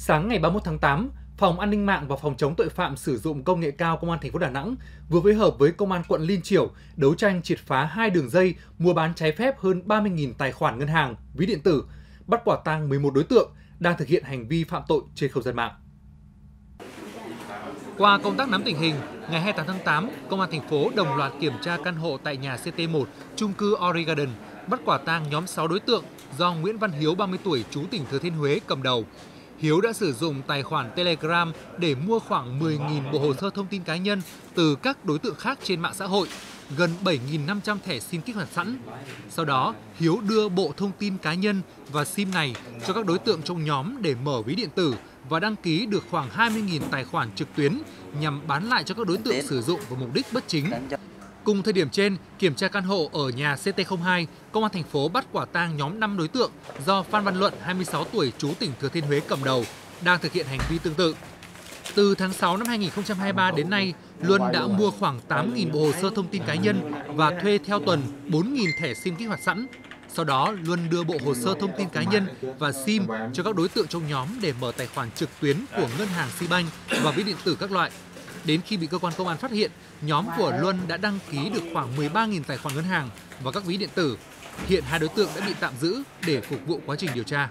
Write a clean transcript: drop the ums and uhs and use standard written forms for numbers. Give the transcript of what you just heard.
Sáng ngày 31 tháng 8, Phòng An ninh mạng và Phòng chống tội phạm sử dụng công nghệ cao Công an thành phố Đà Nẵng vừa phối hợp với Công an quận Liên Chiểu đấu tranh triệt phá 2 đường dây mua bán trái phép hơn 30.000 tài khoản ngân hàng, ví điện tử, bắt quả tang 11 đối tượng đang thực hiện hành vi phạm tội trên không gian mạng. Qua công tác nắm tình hình, ngày 28 tháng 8, Công an thành phố đồng loạt kiểm tra căn hộ tại nhà CT1, chung cư Origarden, bắt quả tang nhóm 6 đối tượng do Nguyễn Văn Hiếu, 30 tuổi, trú tỉnh Thừa Thiên Huế cầm đầu. Hiếu đã sử dụng tài khoản Telegram để mua khoảng 10.000 bộ hồ sơ thông tin cá nhân từ các đối tượng khác trên mạng xã hội, gần 7.500 thẻ SIM kích hoạt sẵn. Sau đó, Hiếu đưa bộ thông tin cá nhân và SIM này cho các đối tượng trong nhóm để mở ví điện tử và đăng ký được khoảng 20.000 tài khoản trực tuyến nhằm bán lại cho các đối tượng sử dụng vào mục đích bất chính. Cùng thời điểm trên, kiểm tra căn hộ ở nhà CT02, Công an thành phố bắt quả tang nhóm 5 đối tượng do Phan Văn Luận, 26 tuổi, trú tỉnh Thừa Thiên Huế cầm đầu, đang thực hiện hành vi tương tự. Từ tháng 6 năm 2023 đến nay, Luân đã mua khoảng 8.000 bộ hồ sơ thông tin cá nhân và thuê theo tuần 4.000 thẻ SIM kích hoạt sẵn. Sau đó, Luân đưa bộ hồ sơ thông tin cá nhân và SIM cho các đối tượng trong nhóm để mở tài khoản trực tuyến của ngân hàng Citibank và ví điện tử các loại. Đến khi bị cơ quan công an phát hiện, nhóm của Luân đã đăng ký được khoảng 13.000 tài khoản ngân hàng và các ví điện tử. Hiện hai đối tượng đã bị tạm giữ để phục vụ quá trình điều tra.